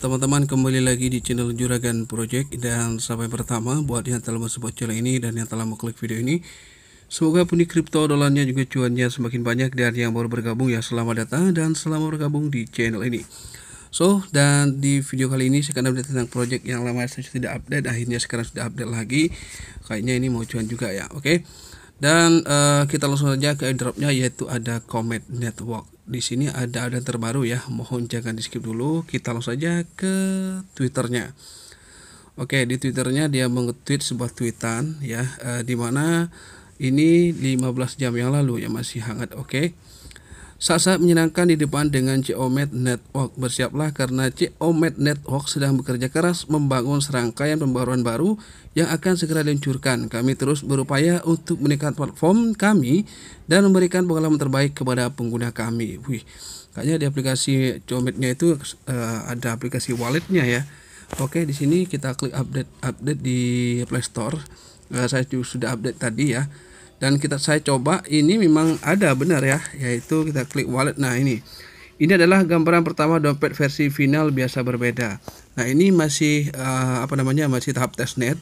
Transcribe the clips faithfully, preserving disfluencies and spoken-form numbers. Teman-teman, kembali lagi di channel Juragan Project. Dan sampai pertama buat yang telah mensupport channel ini dan yang telah mengklik video ini, semoga pundi kripto dolarnya juga cuannya semakin banyak. Dan yang baru bergabung ya, selamat datang dan selamat bergabung di channel ini. So, dan di video kali ini saya akan update tentang project yang lama saya tidak update. Akhirnya sekarang sudah update lagi. Kayaknya ini mau cuan juga ya, oke okay? Dan uh, kita langsung saja ke airdropnya, yaitu ada Comet Network. Di sini ada update terbaru ya, mohon jangan di skip dulu. Kita langsung saja ke Twitternya. Oke, di Twitternya dia mengetweet sebuah tweetan ya, uh, dimana ini lima belas jam yang lalu ya, masih hangat. Oke, saat-saat menyenangkan di depan dengan Comet Network. Bersiaplah karena Comet Network sedang bekerja keras membangun serangkaian pembaruan baru yang akan segera diluncurkan. Kami terus berupaya untuk meningkatkan platform kami dan memberikan pengalaman terbaik kepada pengguna kami. Wih, kayaknya di aplikasi Cometnya itu uh, ada aplikasi walletnya ya. Oke, di sini kita klik update update di Play Store. Uh, saya sudah update tadi ya. Dan kita saya coba, ini memang ada benar ya, yaitu kita klik wallet. Nah, ini. Ini adalah gambaran pertama dompet versi final biasa berbeda. Nah, ini masih uh, apa namanya? masih tahap testnet.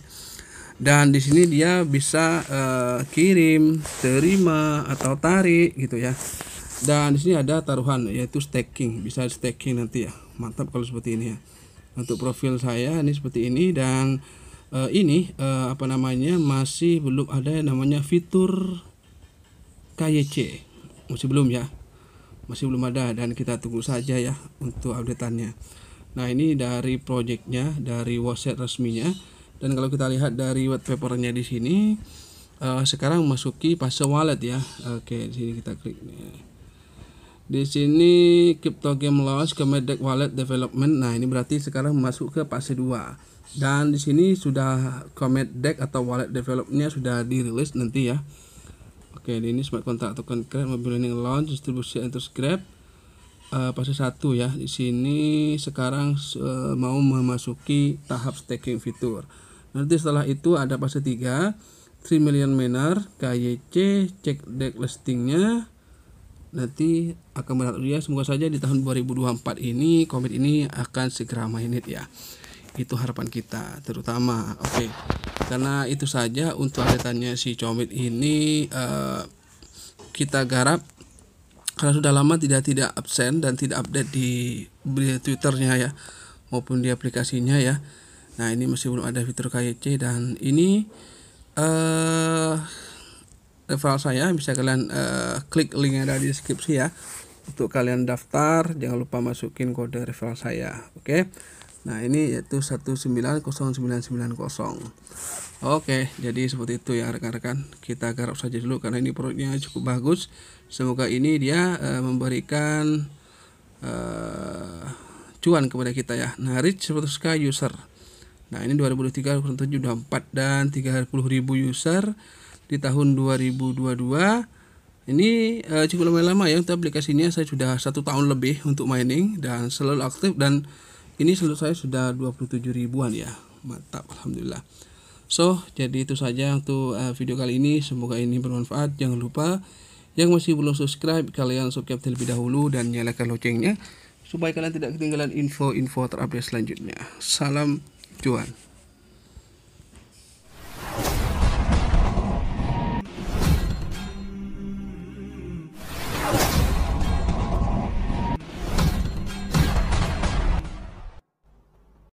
Dan di sini dia bisa uh, kirim, terima atau tarik gitu ya. Dan di sini ada taruhan yaitu staking, bisa staking nanti ya. Mantap kalau seperti ini ya. Untuk profil saya ini seperti ini. Dan uh, ini uh, apa namanya? masih belum ada yang namanya fitur K Y C. Masih belum ya. Masih belum ada, dan kita tunggu saja ya untuk updateannya. Nah, ini dari projectnya, dari website resminya. Dan kalau kita lihat dari white papernya di sini, uh, sekarang masuki fase wallet ya. Oke, di sini kita klik. Di sini crypto game launch Comet wallet development. Nah, ini berarti sekarang masuk ke fase dua. Dan di sini sudah Comet Deck atau wallet developnya sudah dirilis nanti ya. Oke, ini smart contract token create, mobile lending launch, distribusi and subscribe, uh, fase satu ya. Di sini sekarang uh, mau memasuki tahap staking fitur. Nanti setelah itu ada fase tiga, three million miner, K Y C, cek deck listingnya. Nanti akan berat ya, semoga saja di tahun dua ribu dua puluh empat ini Comet ini akan segera mainit ya. Itu harapan kita terutama. Oke. Okay. Karena itu saja untuk update-nya si Comet ini, uh, kita garap karena sudah lama tidak tidak absen dan tidak update di, di Twitternya ya, maupun di aplikasinya ya. Nah, ini masih belum ada fitur K Y C. Dan ini uh, referral saya, bisa kalian uh, klik link yang ada di deskripsi ya, untuk kalian daftar. Jangan lupa masukin kode referral saya. Oke. Okay? Nah, ini yaitu satu sembilan nol sembilan sembilan nol. Oke, jadi seperti itu ya rekan-rekan. Kita garap saja dulu karena ini produknya cukup bagus. Semoga ini dia uh, memberikan uh, cuan kepada kita ya. Nah, reach seratus ribu user. Nah, ini dua ribu dua puluh tiga, dua ribu dua puluh empat dan tiga puluh ribu user di tahun dua ribu dua puluh dua. Ini uh, cukup lama-lama ya untuk aplikasinya. Saya sudah satu tahun lebih untuk mining dan selalu aktif, dan ini seluruh saya sudah dua puluh tujuh ribuan ya. Mantap, alhamdulillah. So, jadi itu saja untuk uh, video kali ini. Semoga ini bermanfaat. Jangan lupa yang masih belum subscribe, kalian subscribe terlebih dahulu dan nyalakan loncengnya supaya kalian tidak ketinggalan info-info terupdate selanjutnya. Salam cuan.